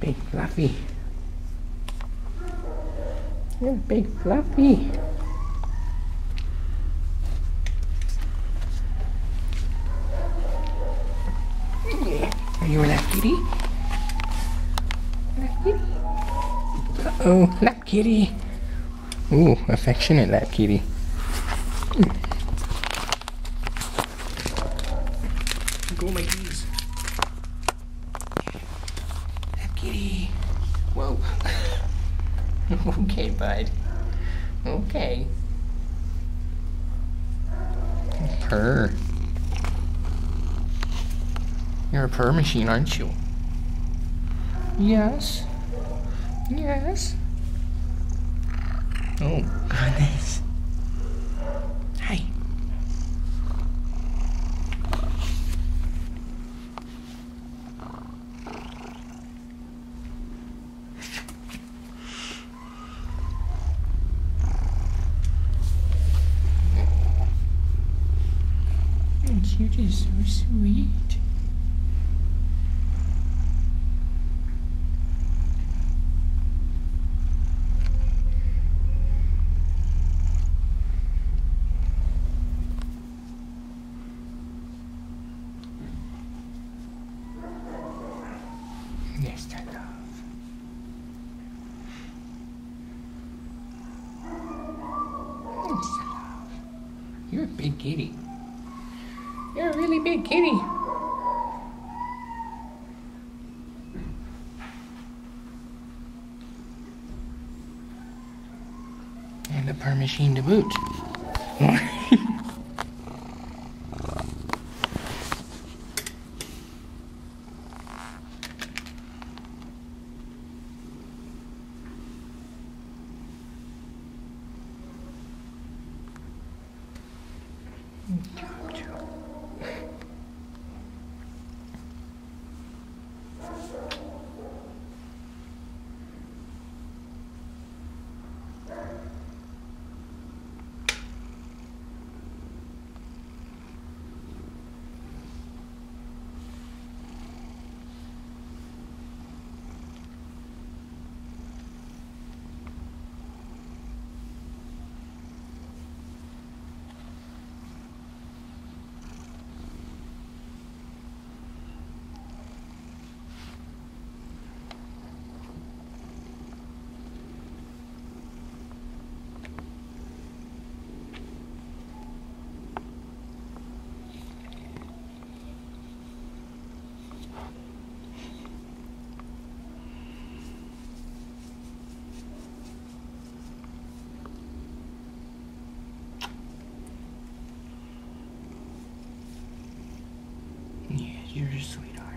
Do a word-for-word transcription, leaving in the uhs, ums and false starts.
Big Fluffy. You're Big Fluffy. Yeah. Are you a lap kitty? Lap kitty? Uh-oh, lap kitty. Ooh, affectionate lap kitty. Go my keys. Lap kitty. Whoa. Okay, bud. Okay. Purr. You're a purr machine, aren't you? Yes. Yes. Oh, goodness. Hi. You're just so sweet. Yes, I love. Yes, I love. You're a big kitty. You're a really big kitty. And a purr machine to boot. You're a sweetheart.